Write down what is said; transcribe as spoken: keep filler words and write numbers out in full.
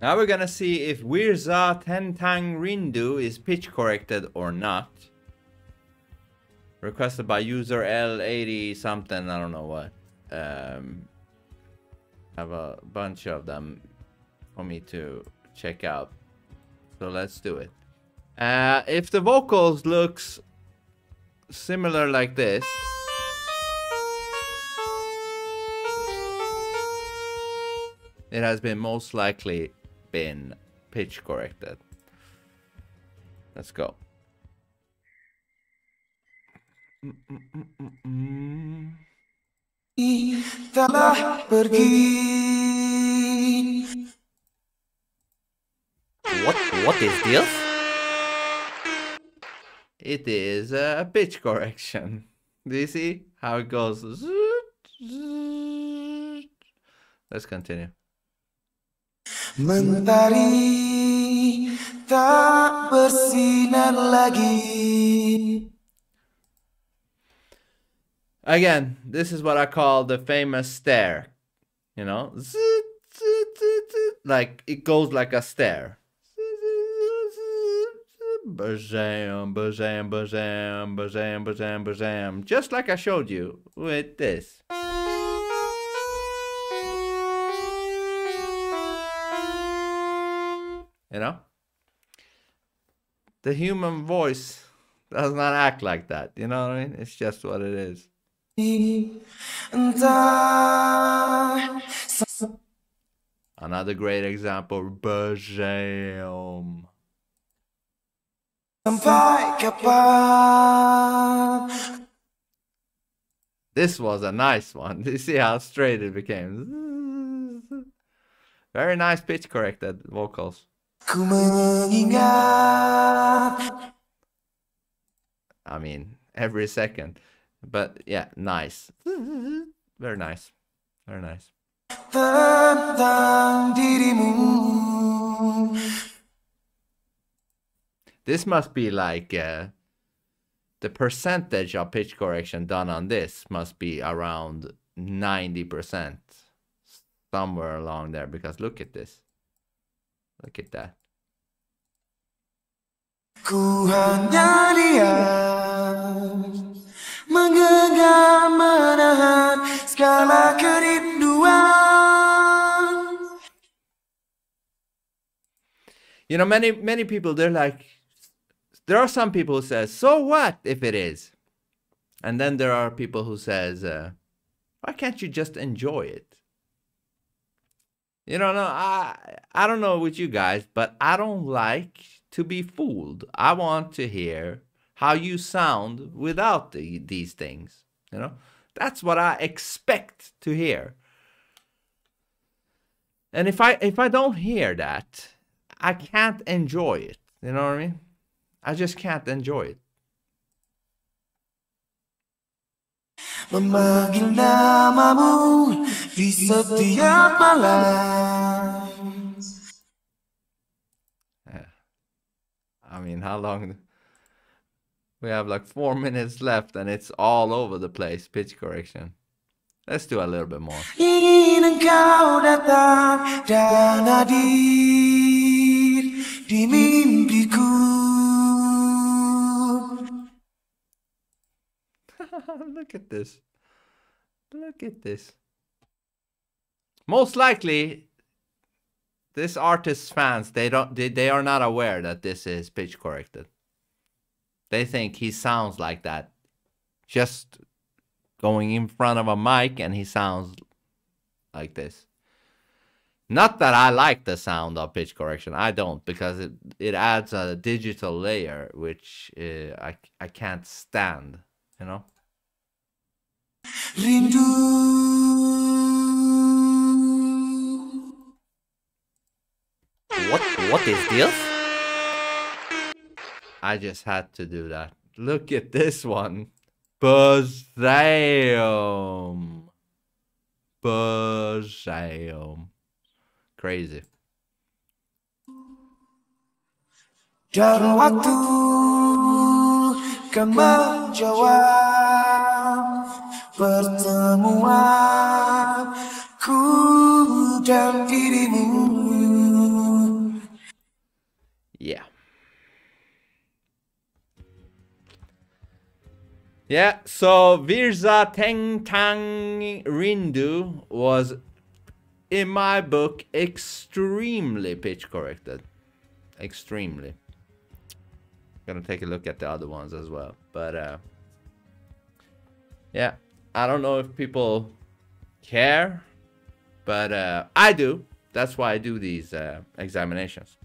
Now we're gonna see if Virzha Tentang Rindu is pitch corrected or not. Requested by user L eighty something, I don't know what. Um, have a bunch of them for me to check out. So let's do it. Uh, if the vocals looks similar like this, it has been most likely been pitch corrected. Let's go. What what is this? It is a pitch correction. Do you see how it goes? Let's continue. Mentari tak bersinar lagi. Again, this is what I call the famous stare. You know, like it goes like a stare. Bajam, bajam, bajam, bajam, bajam, bajam. Just like I showed you with this. You know, the human voice does not act like that. You know what I mean? It's just what it is. Another great example. Bajam. This was a nice one. You see how straight it became. Very nice pitch corrected vocals. I mean, every second. But yeah, nice. Very nice. Very nice. This must be like uh, the percentage of pitch correction done on this must be around ninety percent. Somewhere along there, because look at this. Look at that. Ku hanya diam menggenggam menahan segala kerinduan. You know, many many people, they're like, there are some people who says, so what if it is? And then there are people who says, uh, why can't you just enjoy it? You know, no, I I don't know with you guys, but I don't like to be fooled. I want to hear how you sound without the, these things. You know, that's what I expect to hear. And if I if I don't hear that, I can't enjoy it. You know what I mean? I just can't enjoy it. Memanggil namamu di setiap malam. Yeah. I mean, how long? We have like four minutes left and it's all over the place, pitch correction. Let's do a little bit more. Ingin engkau datang dan hadir di mimpiku. Look at this. Look at this. Most likely, this artist's fans, they don't they, they are not aware that this is pitch corrected. They think he sounds like that just going in front of a mic, and he sounds like this. Not that I like the sound of pitch correction. I don't, because it it adds a digital layer which uh, I I can't stand, you know. Rindu. What what is this? I just had to do that. Look at this one. Bajam. Bajam. Crazy. Waktu kan menjawab pertemuanku dan dirimu. Yeah, so Virzha Tentang Rindu was, in my book, extremely pitch corrected. Extremely. Gonna take a look at the other ones as well. But, uh, yeah, I don't know if people care, but uh, I do. That's why I do these uh, examinations.